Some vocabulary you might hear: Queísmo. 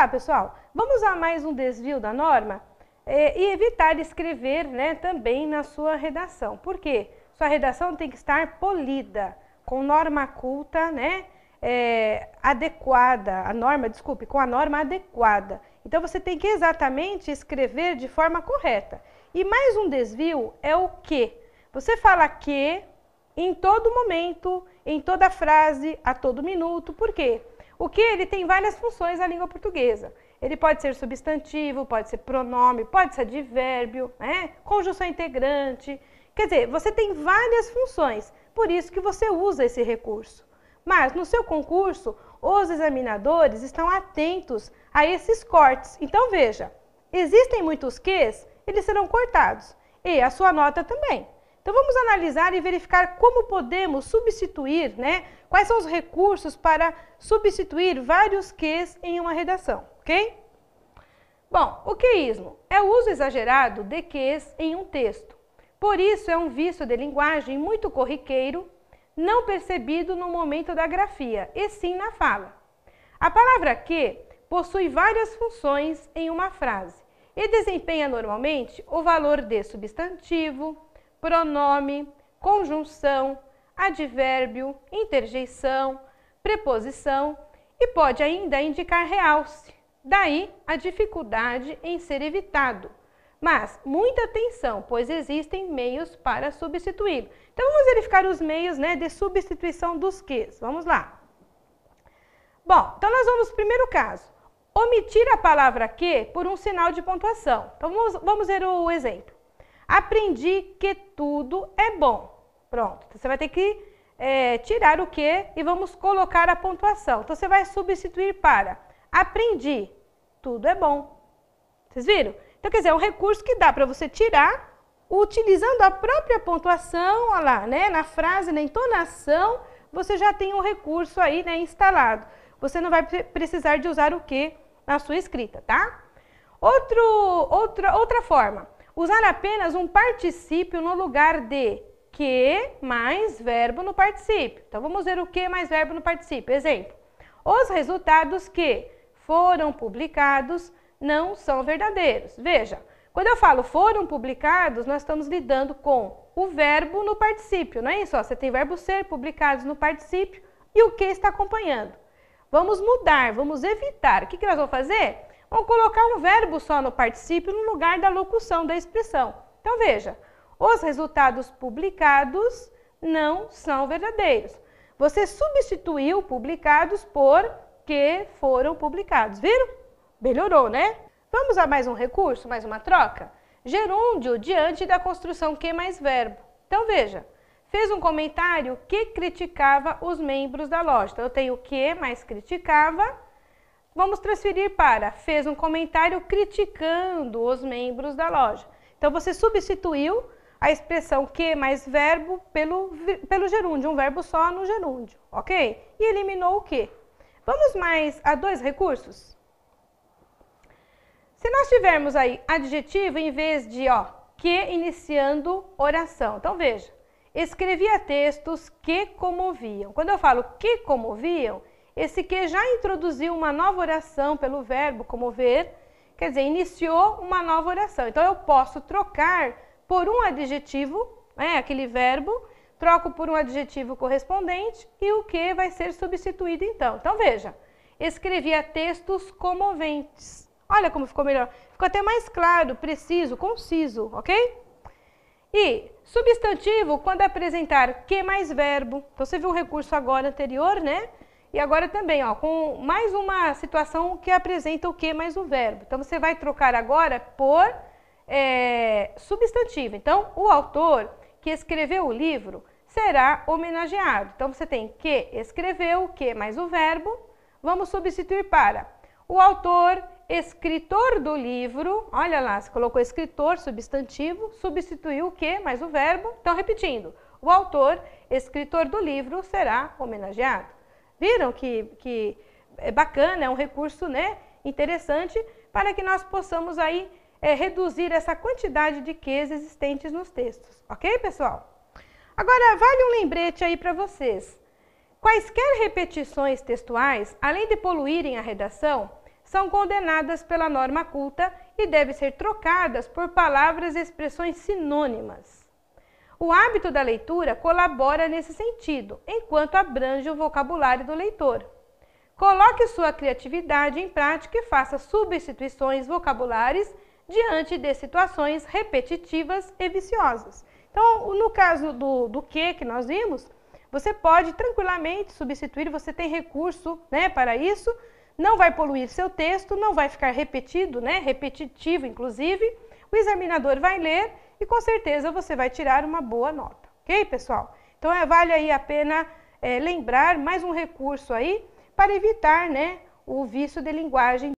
lá, pessoal, vamos usar mais um desvio da norma e evitar escrever, né, também na sua redação. Por quê? Sua redação tem que estar polida, com norma culta, né, adequada, com a norma adequada. Então você tem que exatamente escrever de forma correta. E mais um desvio é o que. Você fala que em todo momento, em toda frase, a todo minuto. Por quê? O que ele tem várias funções na língua portuguesa. Ele pode ser substantivo, pode ser pronome, pode ser advérbio, né? Conjunção integrante. Quer dizer, você tem várias funções, por isso que você usa esse recurso. Mas no seu concurso, os examinadores estão atentos a esses cortes. Então veja, existem muitos quês, eles serão cortados e a sua nota também. Então vamos analisar e verificar como podemos substituir, né? Quais são os recursos para substituir vários quês em uma redação, ok? Bom, o queísmo é o uso exagerado de quês em um texto. Por isso é um vício de linguagem muito corriqueiro, não percebido no momento da grafia, e sim na fala. A palavra que possui várias funções em uma frase e desempenha normalmente o valor de substantivo, pronome, conjunção, advérbio, interjeição, preposição e pode ainda indicar realce. Daí a dificuldade em ser evitado. Mas muita atenção, pois existem meios para substituí-lo. Então vamos verificar os meios, né, de substituição dos quês. Vamos lá. Bom, então nós vamos, primeiro caso, omitir a palavra que por um sinal de pontuação. Então vamos ver o exemplo. Aprendi que tudo é bom. Pronto, então, você vai ter que tirar o que e vamos colocar a pontuação. Então você vai substituir para aprendi, tudo é bom. Vocês viram? Então quer dizer, é um recurso que dá para você tirar utilizando a própria pontuação, olha lá, né? Na frase, na entonação, você já tem um recurso aí, né, instalado. Você não vai precisar de usar o que na sua escrita, tá? Outra forma. Usar apenas um particípio no lugar de que mais verbo no particípio. Então vamos ver o que mais verbo no particípio. Exemplo, os resultados que foram publicados não são verdadeiros. Veja, quando eu falo foram publicados, nós estamos lidando com o verbo no particípio, não é isso? Você tem verbo ser, publicados no particípio e o que está acompanhando. Vamos mudar, vamos evitar. O que nós vamos fazer? Vamos colocar um verbo só no particípio no lugar da locução, da expressão. Então veja, os resultados publicados não são verdadeiros. Você substituiu publicados por que foram publicados, viram? Melhorou, né? Vamos a mais um recurso, mais uma troca? Gerúndio diante da construção que mais verbo. Então veja, fez um comentário que criticava os membros da loja. Então eu tenho que mais criticava, vamos transferir para fez um comentário criticando os membros da loja. Então você substituiu a expressão que mais verbo pelo gerúndio, um verbo só no gerúndio, ok? E eliminou o que? Vamos mais a dois recursos? Se nós tivermos aí adjetivo em vez de que iniciando oração. Então veja, escrevia textos que comoviam. Quando eu falo que comoviam, esse que já introduziu uma nova oração pelo verbo comover, quer dizer, iniciou uma nova oração. Então eu posso trocar por um adjetivo, né, aquele verbo, troco por um adjetivo correspondente e o que vai ser substituído então. Então veja, escrevia textos comoventes. Olha como ficou melhor. Ficou até mais claro, preciso, conciso, ok? E substantivo, quando apresentar que mais verbo. Então você viu o recurso agora anterior, né? E agora também, ó, com mais uma situação que apresenta o que mais o verbo. Então você vai trocar agora por substantivo. Então o autor que escreveu o livro será homenageado. Então você tem que escreveu, que mais o verbo. Vamos substituir para o autor escritor do livro, olha lá, você colocou escritor, substantivo, substituiu o que mais o verbo. Então, repetindo, o autor, escritor do livro, será homenageado. Viram que é bacana, é um recurso, né, interessante para que nós possamos aí reduzir essa quantidade de quês existentes nos textos. Ok, pessoal? Agora, vale um lembrete aí para vocês. Quaisquer repetições textuais, além de poluírem a redação, são condenadas pela norma culta e devem ser trocadas por palavras e expressões sinônimas. O hábito da leitura colabora nesse sentido, enquanto abrange o vocabulário do leitor. Coloque sua criatividade em prática e faça substituições vocabulares diante de situações repetitivas e viciosas. Então, no caso do que nós vimos, você pode tranquilamente substituir, você tem recurso, né, para isso, não vai poluir seu texto, não vai ficar repetido, né, repetitivo inclusive, o examinador vai ler e com certeza você vai tirar uma boa nota, ok, pessoal? Então vale aí a pena lembrar mais um recurso aí para evitar, né, o vício de linguagem.